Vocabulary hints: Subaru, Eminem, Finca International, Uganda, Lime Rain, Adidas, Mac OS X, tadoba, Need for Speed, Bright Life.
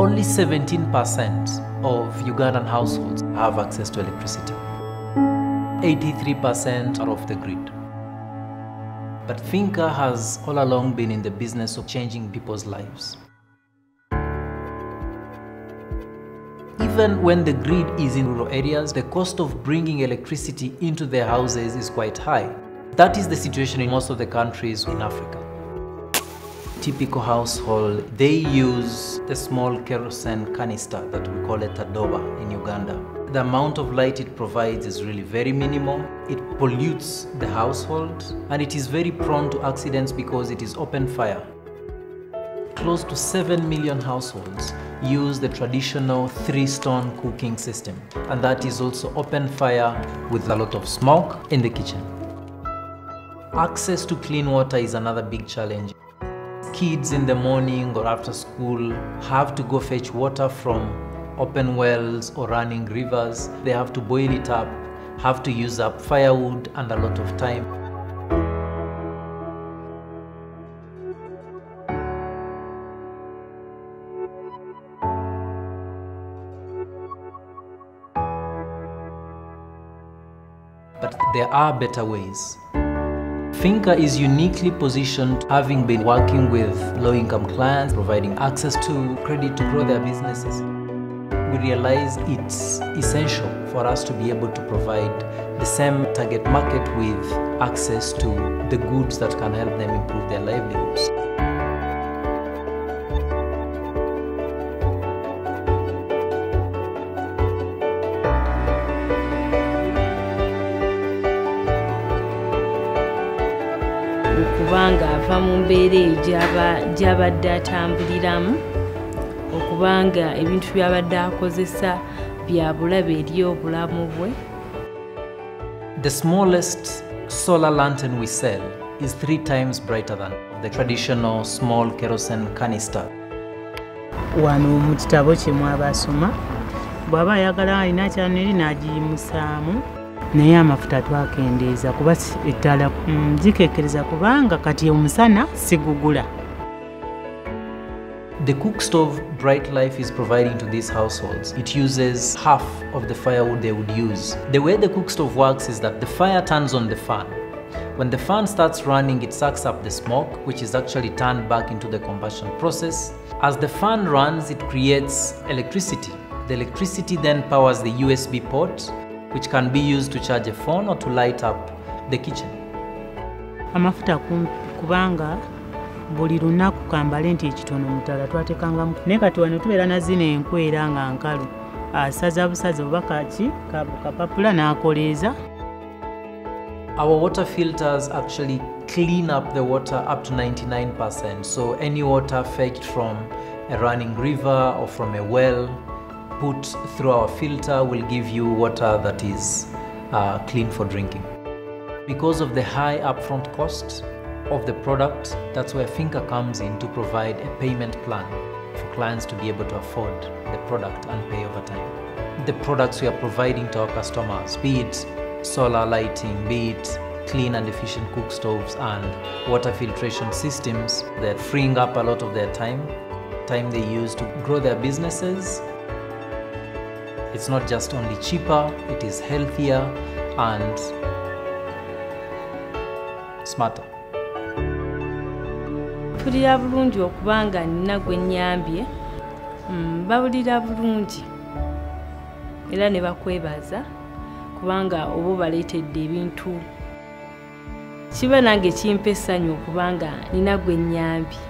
only 17% of Ugandan households have access to electricity. 83% are off the grid. But Finca has all along been in the business of changing people's lives. Even when the grid is in rural areas, the cost of bringing electricity into their houses is quite high. That is the situation in most of the countries in Africa. Typical household, they use the small kerosene canister that we call a tadoba in Uganda. The amount of light it provides is really very minimal. It pollutes the household and it is very prone to accidents because it is open fire. Close to 7 million households use the traditional three-stone cooking system, and that is also open fire with a lot of smoke in the kitchen. Access to clean water is another big challenge. Kids in the morning or after school have to go fetch water from open wells or running rivers. They have to boil it up, have to use up firewood and a lot of time. But there are better ways. Finca is uniquely positioned, having been working with low-income clients, providing access to credit to grow their businesses. We realize it's essential for us to be able to provide the same target market with access to the goods that can help them improve their livelihoods. Okubanga ava mu mbeera gy'abadde atambuliramu, okubanga ebintu by'abadde akozesa bya bulabe eri obulamu bwe. The smallest solar lantern we sell is 3 times brighter than the traditional small kerosene canister. Wano mu kitabo kye mwabasoma, bw'aba ayagala alina kyaneri n'agiyimusaamu. Naye amafuta twakendeeza kuba ettala zikekereza kubanga kati omusana sigugula. The cook stove Bright Life is providing to these households, it uses half of the firewood they would use. The way the cook stove works is that the fire turns on the fan. When the fan starts running, it sucks up the smoke, which is actually turned back into the combustion process. As the fan runs, it creates electricity. The electricity then powers the USB port, which can be used to charge a phone or to light up the kitchen. Amafuta kubanga buli lunaku kambale nti ekitono mutala twatekangamu. Naye kati wano tubeera na zino enkwera nga nkalu. Asaza busaza oba kaki kapapula n'akoleeza. Our water filters actually clean up the water up to 99%. So any water fetched from a running river or from a well put through our filter will give you water that is clean for drinking. Because of the high upfront cost of the product, that's where Finca comes in to provide a payment plan for clients to be able to afford the product and pay over time. The products we are providing to our customers, be it solar lighting, be it clean and efficient cook stoves and water filtration systems, they're freeing up a lot of their time they use to grow their businesses. It's not just only cheaper, it is healthier and smarter. Tulira bulungi okubanga nina gwe nnyambye, babulira bulungi era ne bakwebaza kubanga obo baleetedde ebintu. Kiba nange kimpa essanyu okubanga nina gwe nnyambye.